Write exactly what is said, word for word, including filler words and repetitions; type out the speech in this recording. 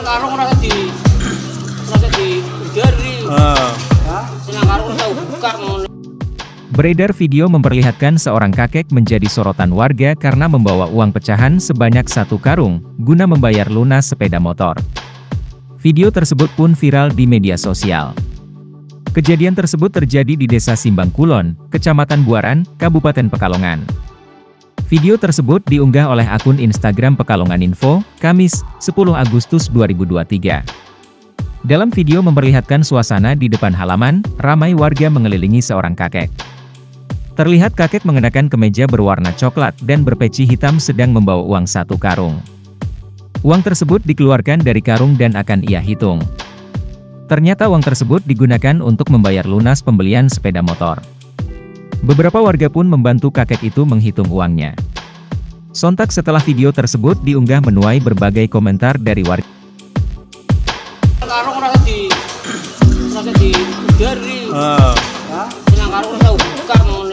Karung rasa di rasa di jari. Beredar video memperlihatkan seorang kakek menjadi sorotan warga karena membawa uang pecahan sebanyak satu karung guna membayar lunas sepeda motor. Video tersebut pun viral di media sosial. Kejadian tersebut terjadi di Desa Simbang Kulon, Kecamatan Buaran, Kabupaten Pekalongan. Video tersebut diunggah oleh akun Instagram Pekalongan Info, Kamis, sepuluh Agustus dua ribu dua puluh tiga. Dalam video memperlihatkan suasana di depan halaman, ramai warga mengelilingi seorang kakek. Terlihat kakek mengenakan kemeja berwarna coklat dan berpeci hitam sedang membawa uang satu karung. Uang tersebut dikeluarkan dari karung dan akan ia hitung. Ternyata uang tersebut digunakan untuk membayar lunas pembelian sepeda motor. Beberapa warga pun membantu kakek itu menghitung uangnya. Sontak setelah video tersebut diunggah menuai berbagai komentar dari warga. Karung rasa di rasa di jari. Karung rasa